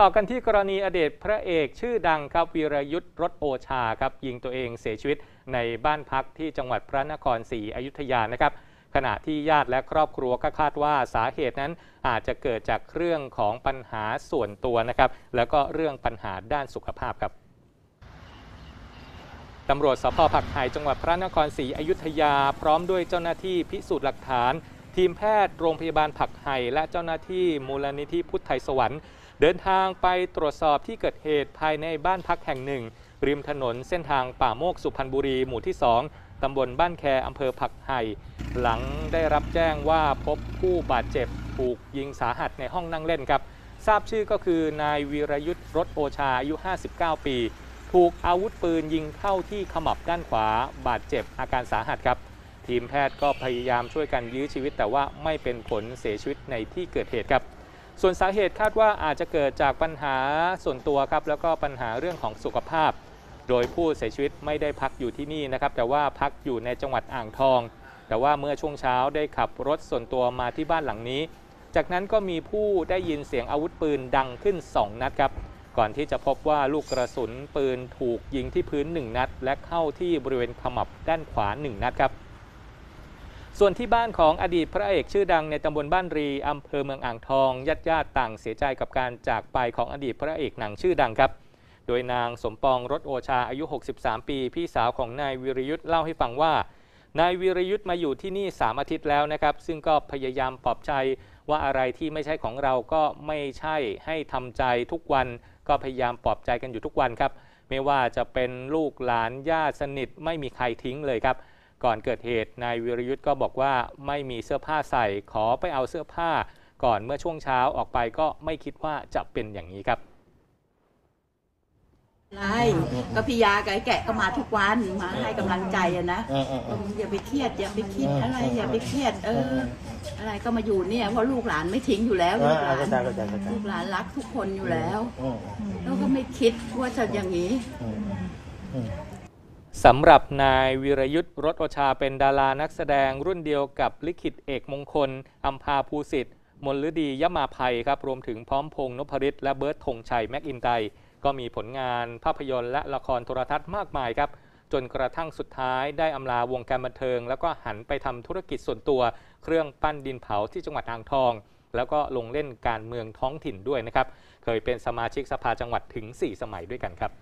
ต่อกันที่กรณีอดีตพระเอกชื่อดังครับวีรยุทธรสโอชาครับยิงตัวเองเสียชีวิตในบ้านพักที่จังหวัดพระนครศรีอยุธยานะครับขณะที่ญาติและครอบครัวก็คาดว่าสาเหตุนั้นอาจจะเกิดจากเรื่องของปัญหาส่วนตัวนะครับแล้วก็เรื่องปัญหาด้านสุขภาพครับตำรวจสภ.ผักไห่จังหวัดพระนครศรีอยุธยาพร้อมด้วยเจ้าหน้าที่พิสูจน์หลักฐานทีมแพทย์โรงพยาบาลผักไห่และเจ้าหน้าที่มูลนิธิพุทธไทยสวรรค์เดินทางไปตรวจสอบที่เกิดเหตุภายในบ้านพักแห่งหนึ่งริมถนนเส้นทางป่าโมกสุพรรณบุรีหมู่ที่2ตำบลบ้านแคอำเภอผักไห่หลังได้รับแจ้งว่าพบผู้บาดเจ็บถูกยิงสาหัสในห้องนั่งเล่นครับทราบชื่อก็คือนายวีรยุทธรสโอชาอายุ59ปีถูกอาวุธปืนยิงเข้าที่ขมับด้านขวาบาดเจ็บอาการสาหัสครับทีมแพทย์ก็พยายามช่วยกันยื้อชีวิตแต่ว่าไม่เป็นผลเสียชีวิตในที่เกิดเหตุครับส่วนสาเหตุคาดว่าอาจจะเกิดจากปัญหาส่วนตัวครับแล้วก็ปัญหาเรื่องของสุขภาพโดยผู้เสียชีวิตไม่ได้พักอยู่ที่นี่นะครับแต่ว่าพักอยู่ในจังหวัดอ่างทองแต่ว่าเมื่อช่วงเช้าได้ขับรถส่วนตัวมาที่บ้านหลังนี้จากนั้นก็มีผู้ได้ยินเสียงอาวุธปืนดังขึ้น2นัดครับก่อนที่จะพบว่าลูกกระสุนปืนถูกยิงที่พื้น1นัดและเข้าที่บริเวณขมับด้านขวา1นัดครับส่วนที่บ้านของอดีตพระเอกชื่อดังในตำบลบ้านรีอำเภอเมืองอ่างทองญาติต่างเสียใจกับการจากไปของอดีตพระเอกหนังชื่อดังครับโดยนางสมปองรสโอชาอายุ63ปีพี่สาวของนายวีรยุทธเล่าให้ฟังว่านายวีรยุทธมาอยู่ที่นี่3อาทิตย์แล้วนะครับซึ่งก็พยายามปลอบใจว่าอะไรที่ไม่ใช่ของเราก็ไม่ใช่ให้ทำใจทุกวันก็พยายามปลอบใจกันอยู่ทุกวันครับไม่ว่าจะเป็นลูกหลานญาติสนิทไม่มีใครทิ้งเลยครับก่อนเกิดเหตุนายวีรยุทธก็บอกว่าไม่มีเสื้อผ้าใส่ขอไปเอาเสื้อผ้าก่อนเมื่อช่วงเช้าออกไปก็ไม่คิดว่าจะเป็นอย่างนี้ครับก็พี่ยาไก่แกะก็มาทุกวันมาให้กำลังใจนะอย่าไปเครียดอย่าไปคิดอะไรอย่าไปเครียดอะไรก็มาอยู่เนี่ยเพราะลูกหลานไม่ทิ้งอยู่แล้วลูกหลานรักทุกคนอยู่แล้วแล้วก็ไม่คิดว่าจะอย่างนี้สำหรับนายวีรยุทธรสโอชาเป็นดารานักแสดงรุ่นเดียวกับลิขิตเอกมงคลอัมพาภูสิทธิ์มลฤดียมาภัยครับรวมถึงพร้อมพงษ์นพฤทธิ์และเบิร์ตธงชัยแม็กอินไตก็มีผลงานภาพยนตร์และละครโทรทัศน์มากมายครับจนกระทั่งสุดท้ายได้อำลาวงการบันเทิงแล้วก็หันไปทำธุรกิจส่วนตัวเครื่องปั้นดินเผาที่จังหวัดอ่างทองแล้วก็ลงเล่นการเมืองท้องถิ่นด้วยนะครับเคยเป็นสมาชิกสภาจังหวัดถึง4 สมัยด้วยกันครับ